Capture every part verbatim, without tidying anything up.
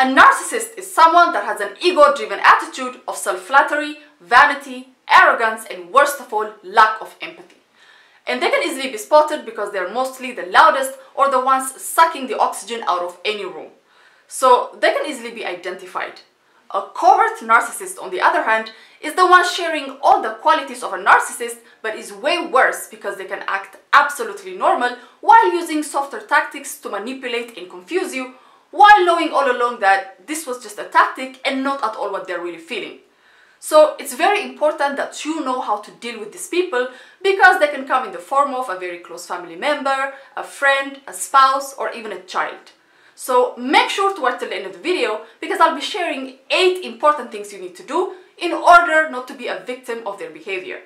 A narcissist is someone that has an ego-driven attitude of self-flattery, vanity, arrogance, and worst of all, lack of empathy. And they can easily be spotted because they're mostly the loudest or the ones sucking the oxygen out of any room. So they can easily be identified. A covert narcissist, on the other hand, is the one sharing all the qualities of a narcissist, but is way worse because they can act absolutely normal while using softer tactics to manipulate and confuse you, while knowing all along that this was just a tactic and not at all what they're really feeling. So it's very important that you know how to deal with these people because they can come in the form of a very close family member, a friend, a spouse, or even a child. So make sure to watch till the end of the video because I'll be sharing eight important things you need to do in order not to be a victim of their behavior.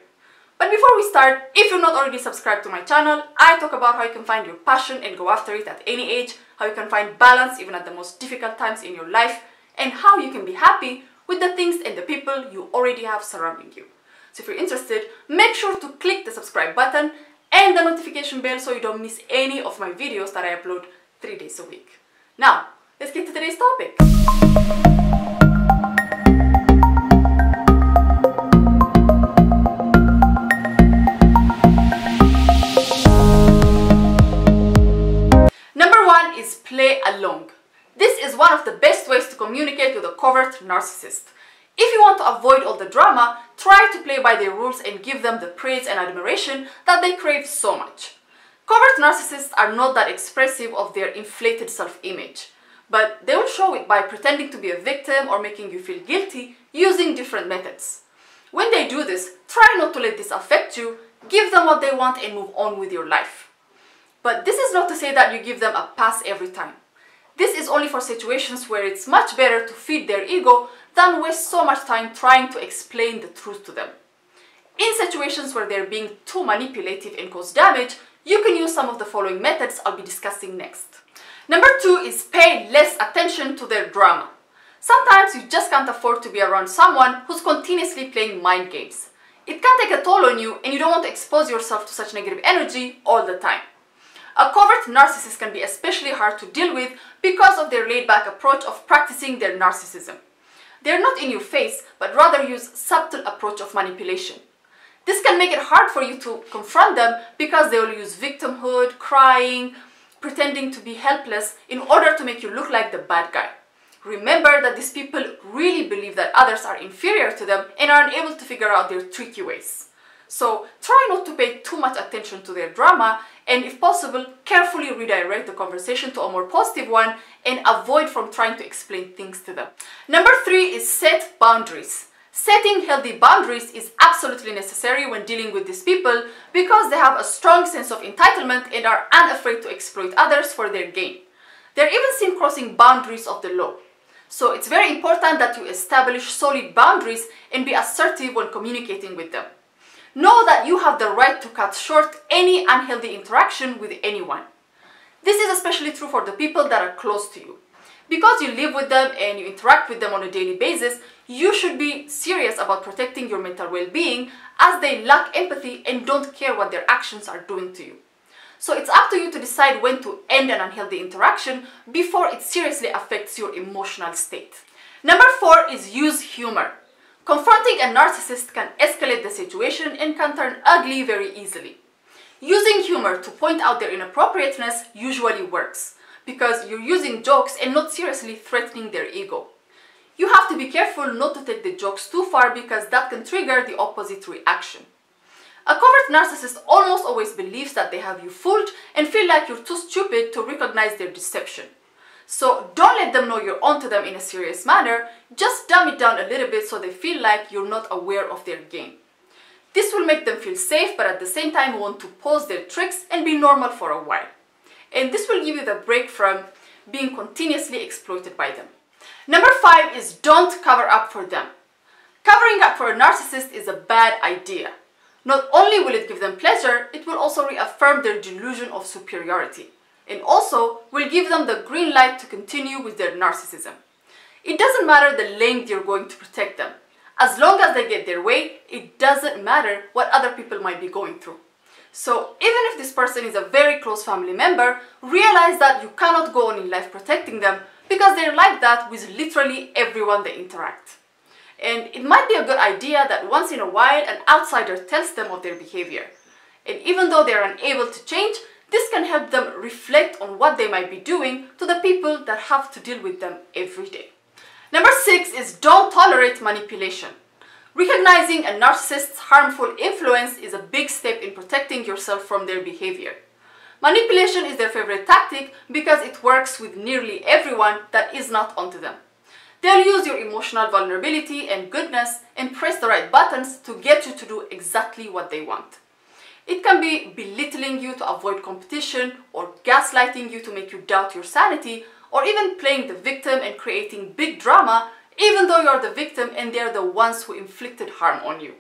But before we start, if you're not already subscribed to my channel, I talk about how you can find your passion and go after it at any age, how you can find balance even at the most difficult times in your life, and how you can be happy with the things and the people you already have surrounding you. So if you're interested, make sure to click the subscribe button and the notification bell so you don't miss any of my videos that I upload three days a week. Now, let's get to today's topic. Number one is play along. This is one of the best ways to communicate with a covert narcissist. If you want to avoid all the drama, try to play by their rules and give them the praise and admiration that they crave so much. Covert narcissists are not that expressive of their inflated self-image, but they will show it by pretending to be a victim or making you feel guilty using different methods. When they do this, try not to let this affect you, give them what they want and move on with your life. But this is not to say that you give them a pass every time. This is only for situations where it's much better to feed their ego than waste so much time trying to explain the truth to them. In situations where they're being too manipulative and cause damage, you can use some of the following methods I'll be discussing next. Number two is pay less attention to their drama. Sometimes you just can't afford to be around someone who's continuously playing mind games. It can take a toll on you and you don't want to expose yourself to such negative energy all the time. A covert narcissist can be especially hard to deal with because of their laid-back approach of practicing their narcissism. They're not in your face, but rather use subtle approach of manipulation. This can make it hard for you to confront them because they will use victimhood, crying, pretending to be helpless in order to make you look like the bad guy. Remember that these people really believe that others are inferior to them and are unable to figure out their tricky ways. So try not to pay too much attention to their drama and, if possible, carefully redirect the conversation to a more positive one and avoid from trying to explain things to them. Number three is set boundaries. Setting healthy boundaries is absolutely necessary when dealing with these people because they have a strong sense of entitlement and are unafraid to exploit others for their gain. They're even seen crossing boundaries of the law. So it's very important that you establish solid boundaries and be assertive when communicating with them. Know that you have the right to cut short any unhealthy interaction with anyone. This is especially true for the people that are close to you. Because you live with them and you interact with them on a daily basis, you should be serious about protecting your mental well-being as they lack empathy and don't care what their actions are doing to you. So it's up to you to decide when to end an unhealthy interaction before it seriously affects your emotional state. Number four is use humor. Confronting a narcissist can escalate the situation and can turn ugly very easily. Using humor to point out their inappropriateness usually works, because you're using jokes and not seriously threatening their ego. You have to be careful not to take the jokes too far because that can trigger the opposite reaction. A covert narcissist almost always believes that they have you fooled and feel like you're too stupid to recognize their deception. So don't let them know you're onto them in a serious manner, just dumb it down a little bit so they feel like you're not aware of their game. This will make them feel safe but at the same time want to pause their tricks and be normal for a while. And this will give you the break from being continuously exploited by them. Number five is don't cover up for them. Covering up for a narcissist is a bad idea. Not only will it give them pleasure, it will also reaffirm their delusion of superiority and also will give them the green light to continue with their narcissism. It doesn't matter the length you're going to protect them. As long as they get their way, it doesn't matter what other people might be going through. So even if this person is a very close family member, realize that you cannot go on in life protecting them because they're like that with literally everyone they interact. And it might be a good idea that once in a while an outsider tells them of their behavior. And even though they are unable to change, this can help them reflect on what they might be doing to the people that have to deal with them every day. Number six is don't tolerate manipulation. Recognizing a narcissist's harmful influence is a big step in protecting yourself from their behavior. Manipulation is their favorite tactic because it works with nearly everyone that is not onto them. They'll use your emotional vulnerability and goodness and press the right buttons to get you to do exactly what they want. It can be belittling you to avoid competition, or gaslighting you to make you doubt your sanity, or even playing the victim and creating big drama even though you're the victim and they're the ones who inflicted harm on you.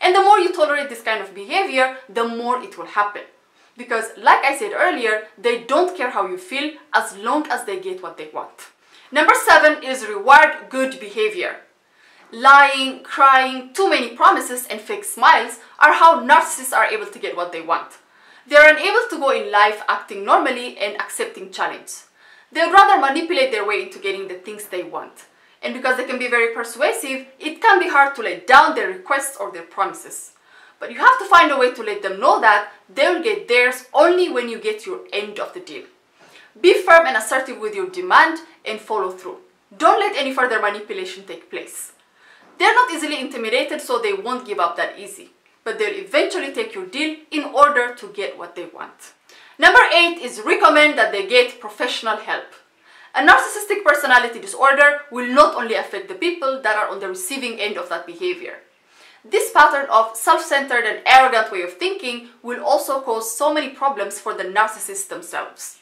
And the more you tolerate this kind of behavior, the more it will happen. Because, like I said earlier, they don't care how you feel as long as they get what they want. Number seven is reward good behavior. Lying, crying, too many promises, and fake smiles are how narcissists are able to get what they want. They are unable to go in life acting normally and accepting challenge. They would rather manipulate their way into getting the things they want. And because they can be very persuasive, it can be hard to let down their requests or their promises. But you have to find a way to let them know that they'll get theirs only when you get your end of the deal. Be firm and assertive with your demand and follow through. Don't let any further manipulation take place. They're not easily intimidated, so they won't give up that easy. But they'll eventually take your deal in order to get what they want. Number eight is recommend that they get professional help. A narcissistic personality disorder will not only affect the people that are on the receiving end of that behavior. This pattern of self-centered and arrogant way of thinking will also cause so many problems for the narcissists themselves.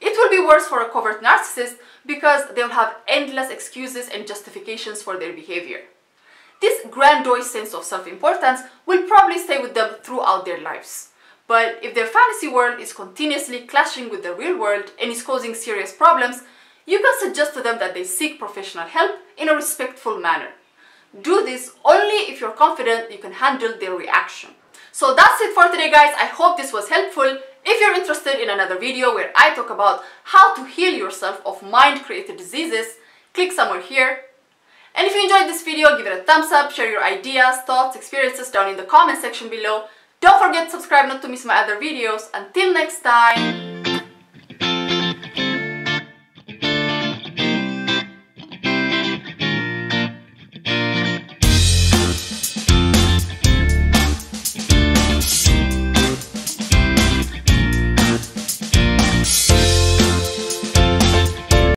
It will be worse for a covert narcissist because they'll have endless excuses and justifications for their behavior. This grandiose sense of self-importance will probably stay with them throughout their lives. But if their fantasy world is continuously clashing with the real world and is causing serious problems, you can suggest to them that they seek professional help in a respectful manner. Do this only if you're confident you can handle their reaction. So that's it for today, guys. I hope this was helpful. If you're interested in another video where I talk about how to heal yourself of mind-created diseases, click somewhere here. And if you enjoyed this video, give it a thumbs up, share your ideas, thoughts, experiences down in the comment section below. Don't forget to subscribe not to miss my other videos. Until next time!